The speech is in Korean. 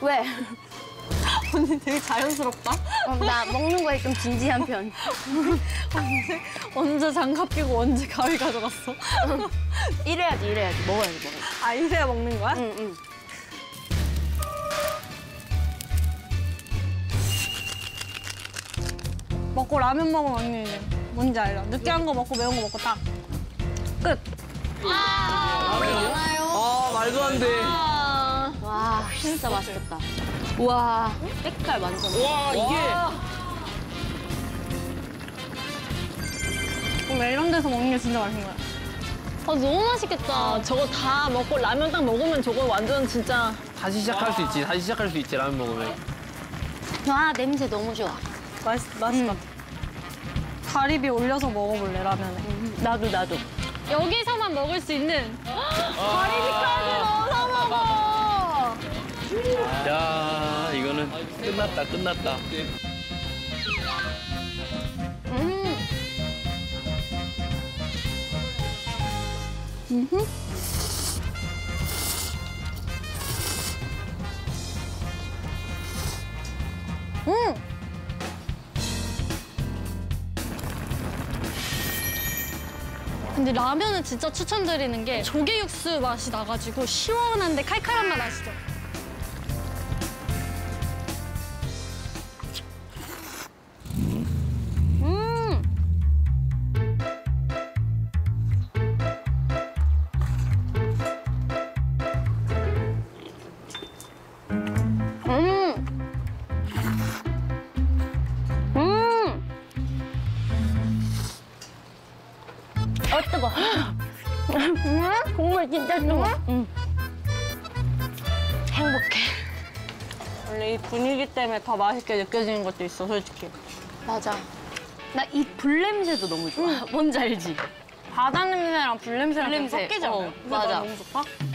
왜? 언니 되게 자연스럽다. 나 먹는 거에 좀 진지한 편. 언제 장갑 끼고 언제 가위 가져갔어? 이래야지. 먹어야지. 아, 이래야 먹는 거야? 응. 먹고 라면 먹으면 언니 뭔지 알아? 느끼한 거 먹고 매운 거 먹고 딱. 끝. 라면이요? 아, 말도 안 돼. 와, 진짜 맛있겠다. 우와, 색깔 완전. 우와, 이게. 왜 이런 데서 먹는 게 진짜 맛있는 거야? 아, 너무 맛있겠다. 아, 저거 다 먹고 라면 딱 먹으면 저거 완전 진짜. 다시 시작할 수 있지, 라면 먹으면. 와, 냄새 너무 좋아. 맛있다. 가리비 올려서 먹어볼래, 라면에. 나도. 여기서만 먹을 수 있는. 가리비까지 넣어서 먹어. 야, 이거는 끝났다. 근데 라면은 진짜 추천드리는 게 조개 육수 맛이 나가지고 시원한데 칼칼한 맛 아시죠? 뜨거. 국물 진짜 뜨거. 행복해. 원래 이 분위기 때문에 더 맛있게 느껴지는 것도 있어, 솔직히. 맞아. 나 이 불 냄새도 너무 좋아. 뭔지 알지? 바다 냄새랑 불 냄새랑 섞이잖아. 맞아. 너무 좋다.